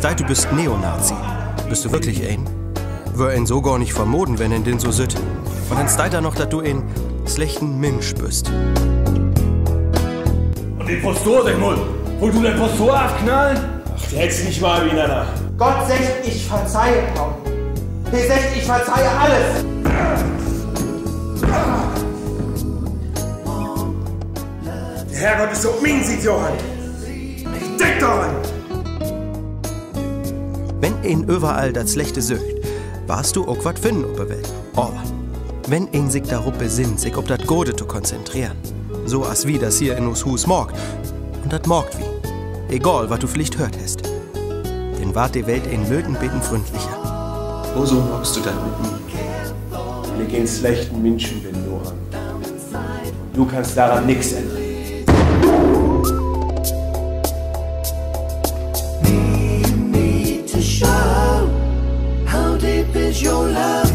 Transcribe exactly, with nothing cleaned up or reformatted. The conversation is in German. deit, du bist Neonazi. Bist du wirklich ein? Wär ihn so gar nicht vermoden, wenn ihn den so sütt. Und dann deit er noch, dass du ein schlechten Mensch bist. Und den Postor, sag mal, wo du den Postor abknallen? Ach, der hätt's nicht mal wieder nach. Gott sagt, ich verzeihe, Paul. Der sagt, ich verzeihe alles. Der Herrgott ist so ming, sieht Johann. Ich denk daran. Wenn ihn überall das Schlechte sögt, warst du auch was finden auf der Welt. Aber wenn ihn sich darup besinnt, sich ob das Gode zu konzentrieren, so as wie das hier in uns Hus morgt, und das morgt wie, egal was du vielleicht hört hast, denn ward die Welt in Lötenbeten freundlicher. Wo so morgst du das mit mir? Wenn ich ein schlechten Menschen bin, Johann. Du kannst daran nichts ändern. Show how deep is your love.